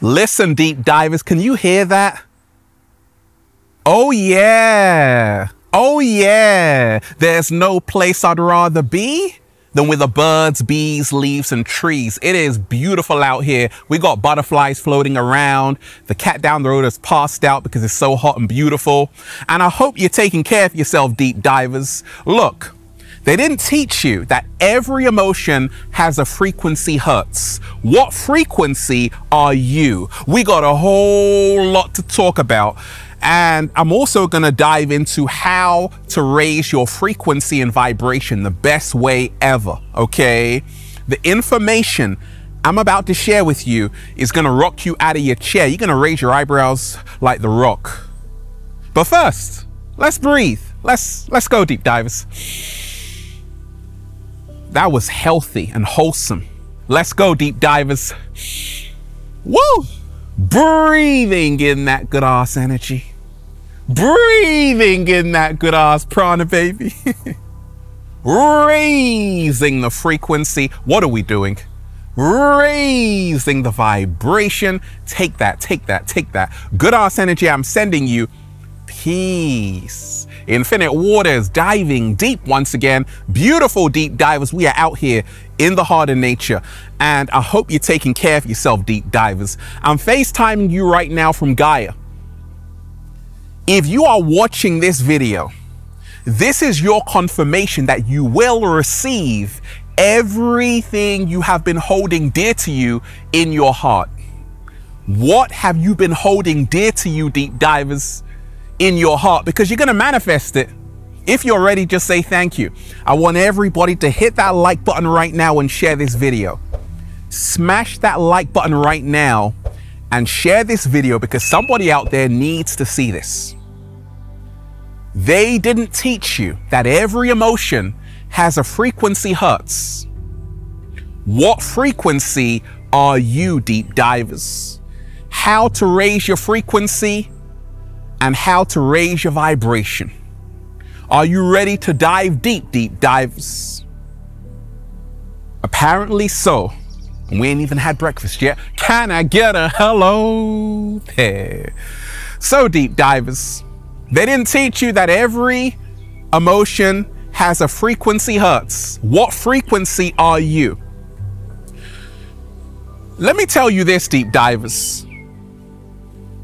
Listen, deep divers, can you hear that? Oh yeah, oh yeah. There's no place I'd rather be than with the birds, bees, leaves, and trees. It is beautiful out here. We got butterflies floating around. The cat down the road has passed out because it's so hot and beautiful. And I hope you're taking care of yourself, deep divers. Look, they didn't teach you that every emotion has a frequency hertz. What frequency are you? We got a whole lot to talk about. And I'm also going to dive into how to raise your frequency and vibration the best way ever, okay? The information I'm about to share with you is going to rock you out of your chair. You're going to raise your eyebrows like the rock. But first, let's breathe. Let's go, deep divers. That was healthy and wholesome. Let's go, deep divers. Woo! Breathing in that good ass energy. Breathing in that good ass prana, baby. Raising the frequency. What are we doing? Raising the vibration. Take that, take that, take that. Good ass energy I'm sending you. Peace. Infinite Waters, diving deep once again. Beautiful deep divers. We are out here in the heart of nature. And I hope you're taking care of yourself, deep divers. I'm FaceTiming you right now from Gaia. If you are watching this video, this is your confirmation that you will receive everything you have been holding dear to you in your heart. What have you been holding dear to you, deep divers, in your heart? Because you're going to manifest it. If you're ready, just say thank you. I want everybody to hit that like button right now and share this video. Smash that like button right now and share this video, because somebody out there needs to see this. They didn't teach you that every emotion has a frequency hertz. What frequency are you, deep divers? How to raise your frequency and how to raise your vibration. Are you ready to dive deep, deep divers? Apparently so. We ain't even had breakfast yet. Can I get a hello there? So, deep divers, they didn't teach you that every emotion has a frequency hertz. What frequency are you? Let me tell you this, deep divers.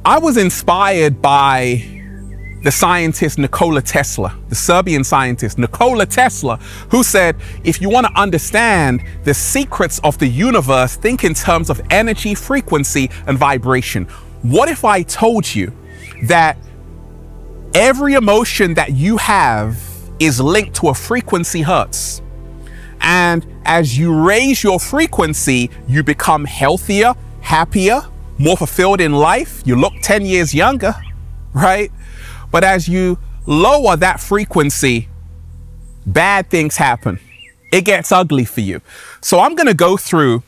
I was inspired by the scientist Nikola Tesla, the Serbian scientist Nikola Tesla, who said, if you want to understand the secrets of the universe, think in terms of energy, frequency, and vibration. What if I told you that every emotion that you have is linked to a frequency hertz? And as you raise your frequency, you become healthier, happier, more fulfilled in life. You look 10 years younger, right? But as you lower that frequency, bad things happen. It gets ugly for you. So I'm going to go through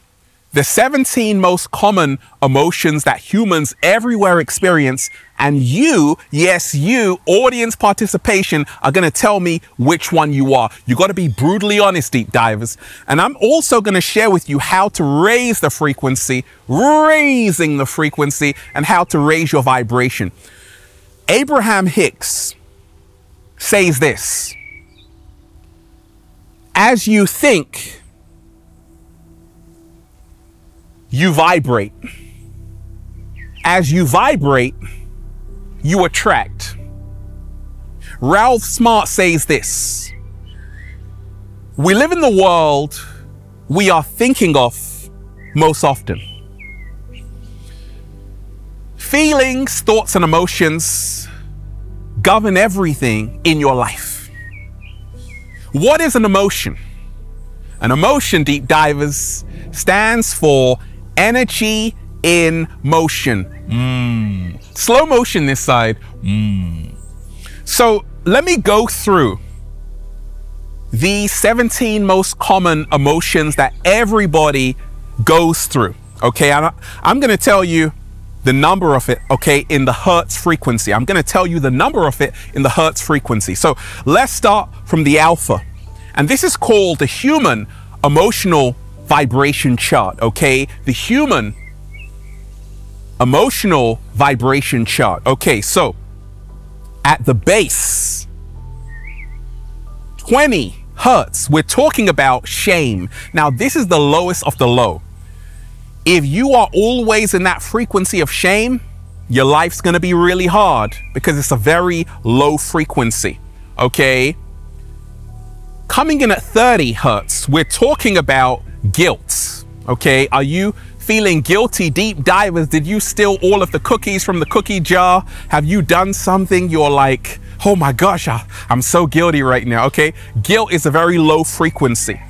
the 17 most common emotions that humans everywhere experience. And you, yes, you, audience participation, are going to tell me which one you are. You got to be brutally honest, deep divers. And I'm also going to share with you how to raise the frequency, raising the frequency, and how to raise your vibration. Abraham Hicks says this: as you think, you vibrate. As you vibrate, you attract. Ralph Smart says this: we live in the world we are thinking of most often. Feelings, thoughts, and emotions govern everything in your life. What is an emotion? An emotion, deep divers, stands for energy in motion. Slow motion this side. So let me go through the 17 most common emotions that everybody goes through. Okay, I'm going to tell you the number of it, okay, in the hertz frequency. I'm going to tell you the number of it in the hertz frequency. So let's start from the alpha. And this is called the human emotional vibration chart, okay? The human emotional vibration chart. Okay, so at the base, 20 hertz, we're talking about shame. Now, this is the lowest of the low. If you are always in that frequency of shame, your life's going to be really hard because it's a very low frequency. Okay. Coming in at 30 hertz, we're talking about guilt. Okay. Are you feeling guilty? Deep divers, did you steal all of the cookies from the cookie jar? Have you done something you're like, oh my gosh, I'm so guilty right now. Okay. Guilt is a very low frequency.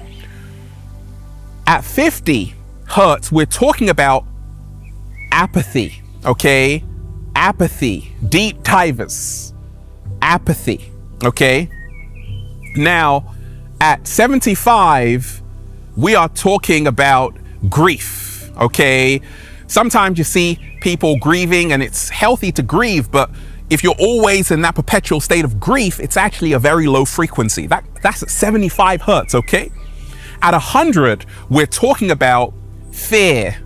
At 50 hertz, we're talking about apathy. Okay, apathy, deep divers, apathy. Okay, now at 75, we are talking about grief. Okay, sometimes you see people grieving and it's healthy to grieve, but if you're always in that perpetual state of grief, it's actually a very low frequency. That's at 75 hertz, okay? At 100, we're talking about fear.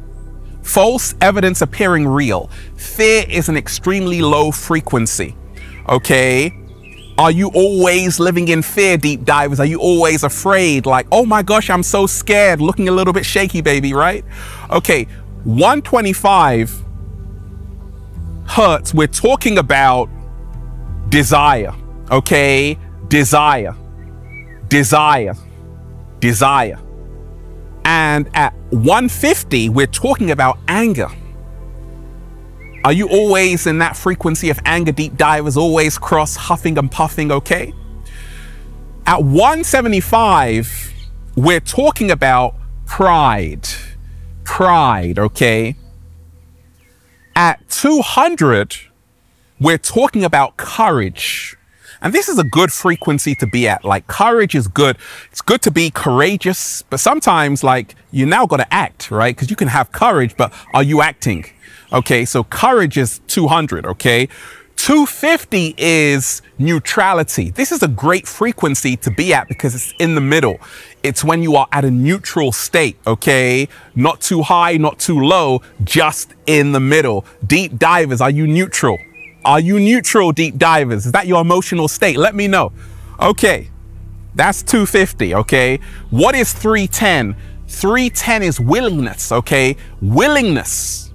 False evidence appearing real. Fear is an extremely low frequency. Okay. Are you always living in fear, deep divers? Are you always afraid? Like, oh my gosh, I'm so scared. Looking a little bit shaky, baby, right? Okay. 125 hertz. We're talking about desire. Okay. Desire. Desire. Desire. And at 150, we're talking about anger. Are you always in that frequency of anger, deep divers, always cross, huffing and puffing, okay? At 175, we're talking about pride. Pride, okay? At 200, we're talking about courage. And this is a good frequency to be at. Like, courage is good. It's good to be courageous, but sometimes, like, you now got to act, right? Because you can have courage, but are you acting? Okay, so courage is 200, okay? 250 is neutrality. This is a great frequency to be at because it's in the middle. It's when you are at a neutral state, okay? Not too high, not too low, just in the middle. Deep divers, are you neutral? Are you neutral, deep divers? Is that your emotional state? Let me know. Okay, that's 250, okay? What is 310? 310 is willingness, okay? Willingness.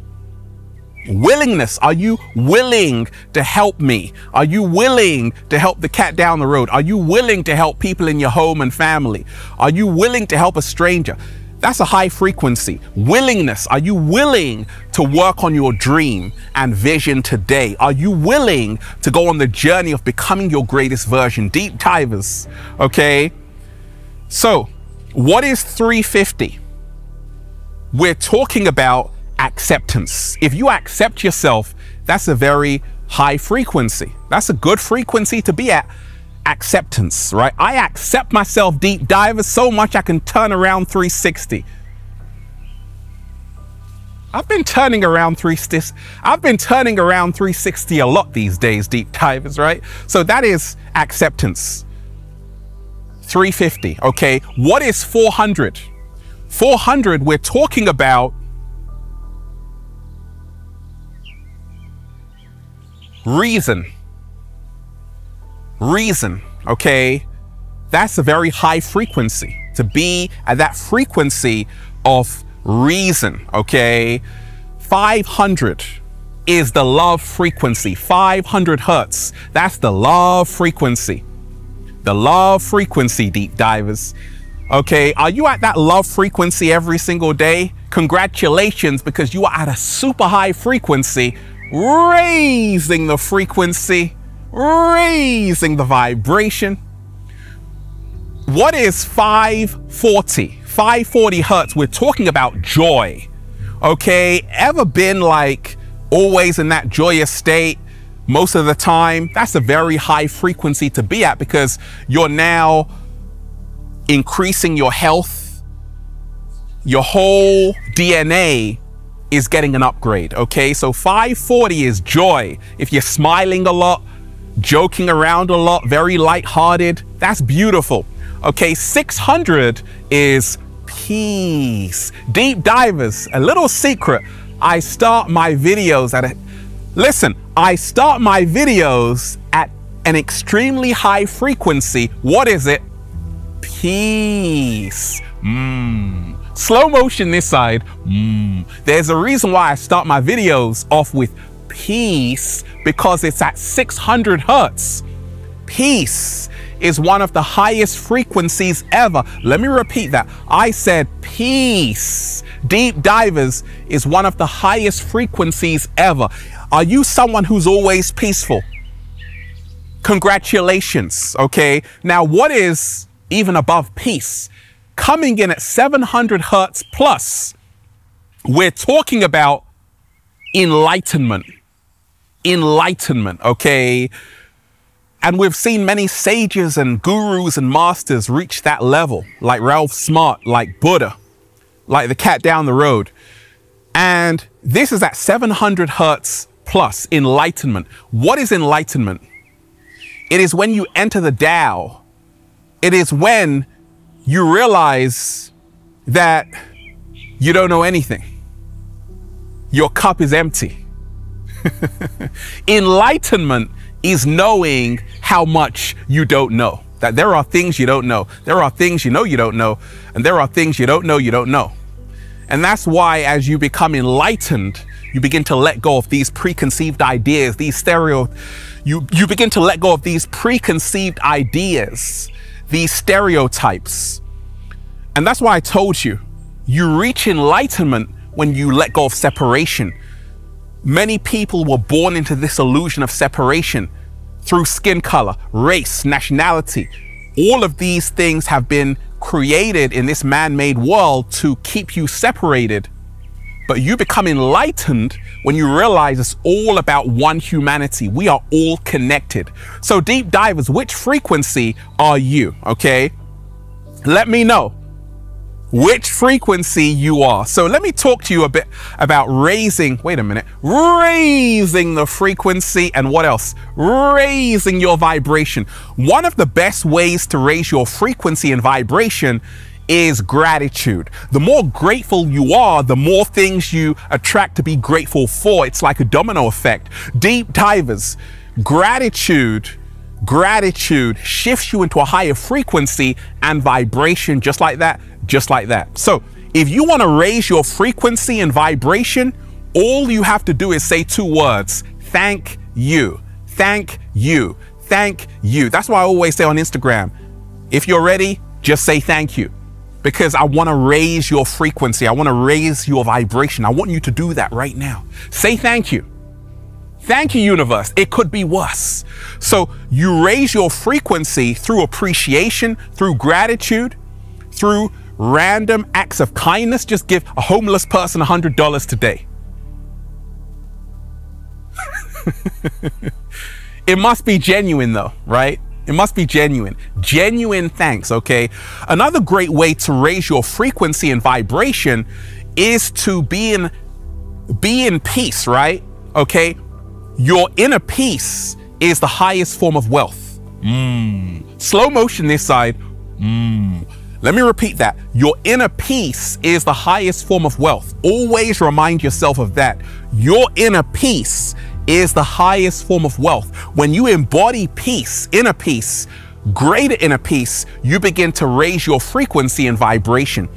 Willingness. Are you willing to help me? Are you willing to help the cat down the road? Are you willing to help people in your home and family? Are you willing to help a stranger? That's a high frequency. Willingness. Are you willing to work on your dream and vision today? Are you willing to go on the journey of becoming your greatest version? Deep divers, okay? So what is 350? We're talking about acceptance. If you accept yourself, that's a very high frequency. That's a good frequency to be at. Acceptance, right? I accept myself, deep divers, so much I can turn around 360. I've been turning around 360. I've been turning around 360 a lot these days, deep divers, right? So that is acceptance. 350, okay? What is 400? 400, we're talking about reason. Reason, okay? That's a very high frequency. To be at that frequency of reason, okay? 500 is the love frequency. 500 hertz, that's the love frequency. The love frequency, deep divers. Okay, are you at that love frequency every single day? Congratulations, because you are at a super high frequency, raising the frequency, raising the vibration. What is 540? 540 hertz, we're talking about joy. Okay, ever been like always in that joyous state most of the time? That's a very high frequency to be at because you're now increasing your health. Your whole DNA is getting an upgrade, okay? So 540 is joy. If you're smiling a lot, joking around a lot, very lighthearted. That's beautiful. Okay, 600 is peace. Deep divers, a little secret. I start my videos at a, listen, I start my videos at an extremely high frequency. What is it? Peace. Slow motion this side. There's a reason why I start my videos off with peace, because it's at 600 hertz. Peace is one of the highest frequencies ever. Let me repeat that. I said peace. Deep Divers is one of the highest frequencies ever. Are you someone who's always peaceful? Congratulations, okay? Now, what is even above peace? Coming in at 700 hertz plus, we're talking about enlightenment. Enlightenment, okay? And we've seen many sages and gurus and masters reach that level, like Ralph Smart, like Buddha, like the cat down the road. And this is at 700 hertz plus, enlightenment. What is enlightenment? It is when you enter the Tao. It is when you realize that you don't know anything. Your cup is empty. Enlightenment is knowing how much you don't know, that there are things you don't know. There are things you know you don't know, and there are things you don't know you don't know. And that's why as you become enlightened, you begin to let go of these preconceived ideas, these you begin to let go of these preconceived ideas, these stereotypes. And that's why I told you, you reach enlightenment when you let go of separation. Many people were born into this illusion of separation through skin color, race, nationality. All of these things have been created in this man-made world to keep you separated. But you become enlightened when you realize it's all about one humanity. We are all connected. So Deep Divers, which frequency are you? Okay, let me know which frequency you are. So let me talk to you a bit about raising, wait a minute, raising the frequency, and what else? Raising your vibration. One of the best ways to raise your frequency and vibration is gratitude. The more grateful you are, the more things you attract to be grateful for. It's like a domino effect. Deep Divers, gratitude shifts you into a higher frequency and vibration, just like that, just like that. So if you want to raise your frequency and vibration, all you have to do is say two words: thank you, thank you, thank you. That's why I always say on Instagram, if you're ready, just say thank you. Because I want to raise your frequency. I want to raise your vibration. I want you to do that right now. Say thank you. Thank you, universe. It could be worse. So you raise your frequency through appreciation, through gratitude, through random acts of kindness. Just give a homeless person $100 today. It must be genuine though, right? It must be genuine. Genuine thanks, okay? Another great way to raise your frequency and vibration is to be in peace, right? Okay? Your inner peace is the highest form of wealth. Slow motion this side. Let me repeat that. Your inner peace is the highest form of wealth. Always remind yourself of that. Your inner peace is the highest form of wealth. When you embody peace, inner peace, greater inner peace, you begin to raise your frequency and vibration.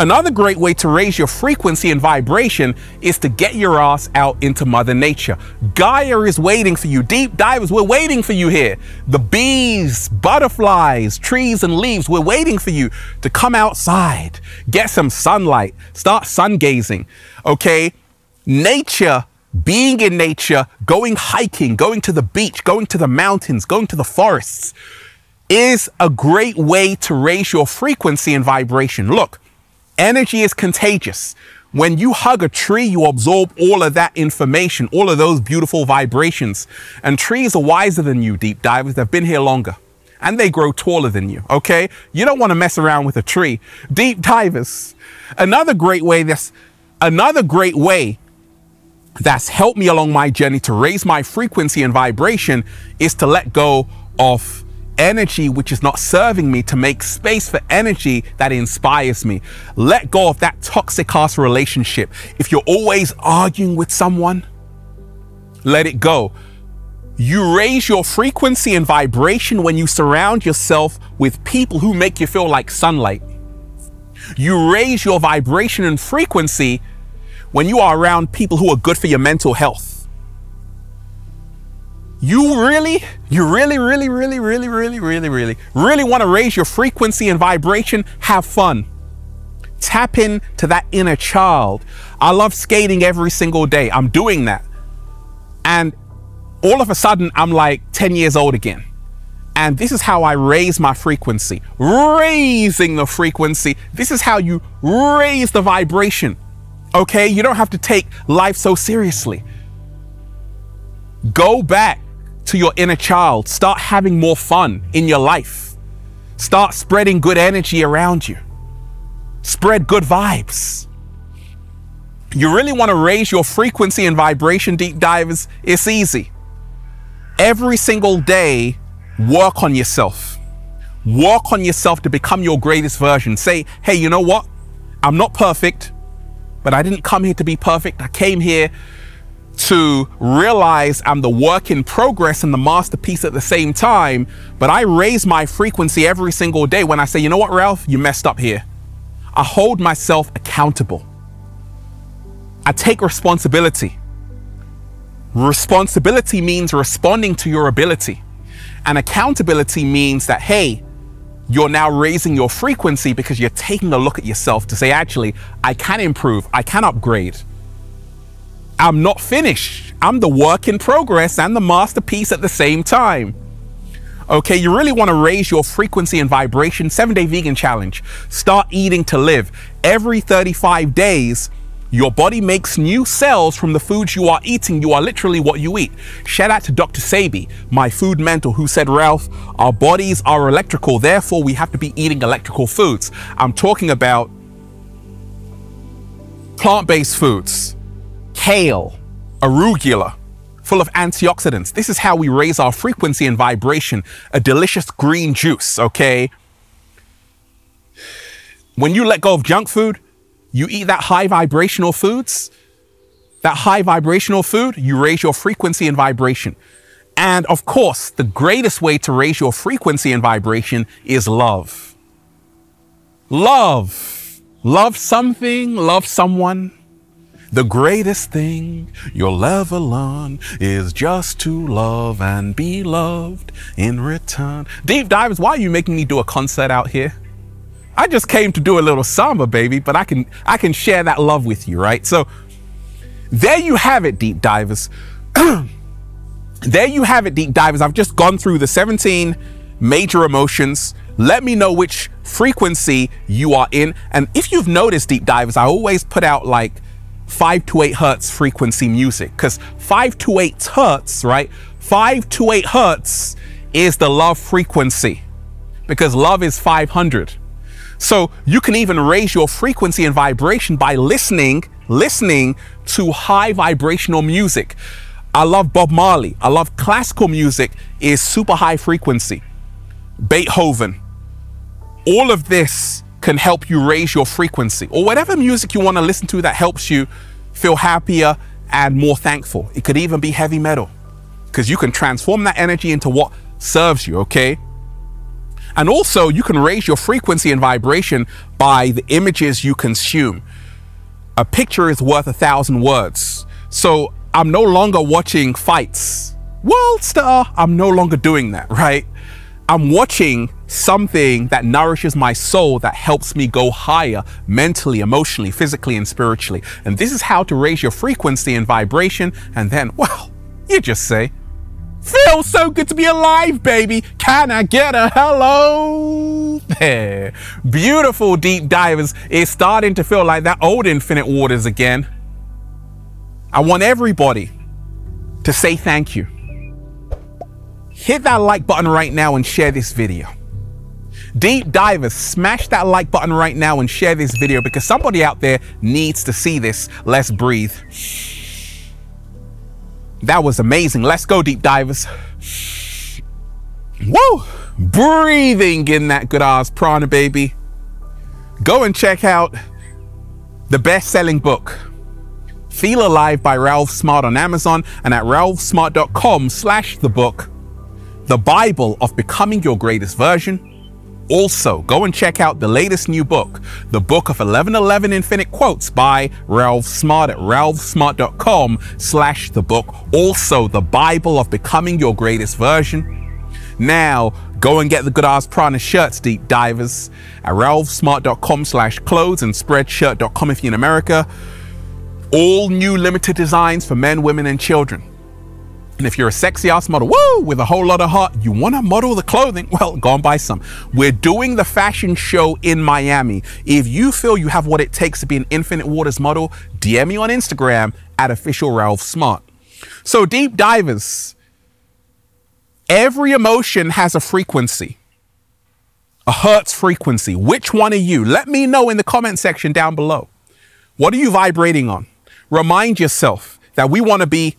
Another great way to raise your frequency and vibration is to get your ass out into Mother Nature. Gaia is waiting for you. Deep Divers, we're waiting for you here. The bees, butterflies, trees and leaves, we're waiting for you to come outside, get some sunlight, start sun gazing, okay? Nature, being in nature, going hiking, going to the beach, going to the mountains, going to the forests is a great way to raise your frequency and vibration. Look, energy is contagious. When you hug a tree, you absorb all of that information, all of those beautiful vibrations. And trees are wiser than you, Deep Divers. They've been here longer and they grow taller than you, okay? You don't want to mess around with a tree. Deep Divers, another great way that's helped me along my journey to raise my frequency and vibration is to let go of energy which is not serving me to make space for energy that inspires me. Let go of that toxic ass relationship. If you're always arguing with someone, let it go. You raise your frequency and vibration when you surround yourself with people who make you feel like sunlight. You raise your vibration and frequency when you are around people who are good for your mental health. You really want to raise your frequency and vibration, have fun. Tap into that inner child. I love skating every single day. I'm doing that. And all of a sudden, I'm like 10 years old again. And this is how I raise my frequency. Raising the frequency. This is how you raise the vibration. Okay? You don't have to take life so seriously. Go back to your inner child. Start having more fun in your life. Start spreading good energy around you. Spread good vibes. You really want to raise your frequency and vibration, deep divers? It's easy. Every single day, work on yourself. Work on yourself to become your greatest version. Say, hey, you know what? I'm not perfect, but I didn't come here to be perfect. I came here to realize I'm the work in progress and the masterpiece at the same time. But I raise my frequency every single day when I say, you know what, Ralph, you messed up here. I hold myself accountable. I take responsibility. Responsibility means responding to your ability. And accountability means that, hey, you're now raising your frequency because you're taking a look at yourself to say, actually, I can improve. I can upgrade. I'm not finished. I'm the work in progress and the masterpiece at the same time. Okay, you really want to raise your frequency and vibration. 7-day vegan challenge. Start eating to live. Every 35 days, your body makes new cells from the foods you are eating. You are literally what you eat. Shout out to Dr. Sebi, my food mentor, who said, Ralph, our bodies are electrical, therefore we have to be eating electrical foods. I'm talking about plant-based foods, kale, arugula, full of antioxidants. This is how we raise our frequency and vibration, a delicious green juice, okay? When you let go of junk food, you eat that high vibrational foods, you raise your frequency and vibration. And of course, the greatest way to raise your frequency and vibration is love. Love. Love something, love someone. The greatest thing you'll ever learn is just to love and be loved in return. Deep divers, why are you making me do a concert out here? I just came to do a little samba, baby, but I can share that love with you, right? So there you have it, deep divers. There you have it, deep divers. I've just gone through the 17 major emotions. Let me know which frequency you are in. And if you've noticed, deep divers, I always put out like 528 hertz frequency music, because 528 hertz, right? 528 hertz is the love frequency, because love is 500. So you can even raise your frequency and vibration by listening to high vibrational music. I love Bob Marley. I love classical music is super high frequency. Beethoven. All of this can help you raise your frequency, or whatever music you want to listen to that helps you feel happier and more thankful. It could even be heavy metal, because you can transform that energy into what serves you, okay? And also, you can raise your frequency and vibration by the images you consume. A picture is worth 1,000 words. So I'm no longer watching fights. World star, I'm no longer doing that, right? I'm watching something that nourishes my soul, that helps me go higher mentally, emotionally, physically, and spiritually. And this is how to raise your frequency and vibration. And then, well, you just say, feels so good to be alive, baby. Can I get a hello there? Beautiful, deep divers. It's starting to feel like that old Infinite Waters again. I want everybody to say thank you. Hit that like button right now and share this video. Deep divers, smash that like button right now and share this video, because somebody out there needs to see this. Let's breathe. That was amazing. Let's go, deep divers. Woo! breathing in that good Oz prana, baby. Go and check out the best-selling book, Feel Alive by Ralph Smart, on Amazon and at ralphsmart.com/thebook, The Bible of Becoming Your Greatest Version. Also, go and check out the latest new book, The Book of 1111 Infinite Quotes by Ralph Smart, at ralphsmart.com/thebook. Also, The Bible of Becoming Your Greatest Version. Now, go and get the Good Oz Prana shirts, deep divers, at ralphsmart.com/clothes and spreadshirt.com if you're in America. All new limited designs for men, women, and children. And if you're a sexy ass model, woo, with a whole lot of heart, you want to model the clothing, well, go and buy some. We're doing the fashion show in Miami. If you feel you have what it takes to be an Infinite Waters model, DM me on Instagram at official Ralph Smart. So, deep divers, every emotion has a frequency, a hertz frequency. Which one are you? Let me know in the comment section down below. What are you vibrating on? Remind yourself that we want to be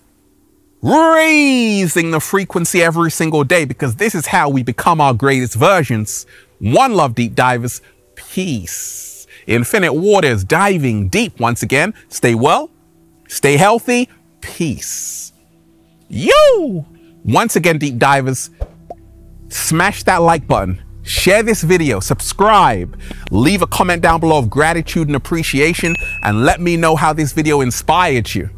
raising the frequency every single day, because this is how we become our greatest versions. One love, deep divers. Peace. Infinite Waters, diving deep once again. Stay well, stay healthy. Peace. Yo! Once again, deep divers, smash that like button, share this video, subscribe, leave a comment down below of gratitude and appreciation, and let me know how this video inspired you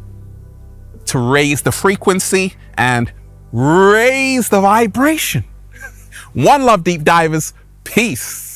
to raise the frequency and raise the vibration. One love, deep divers. Peace.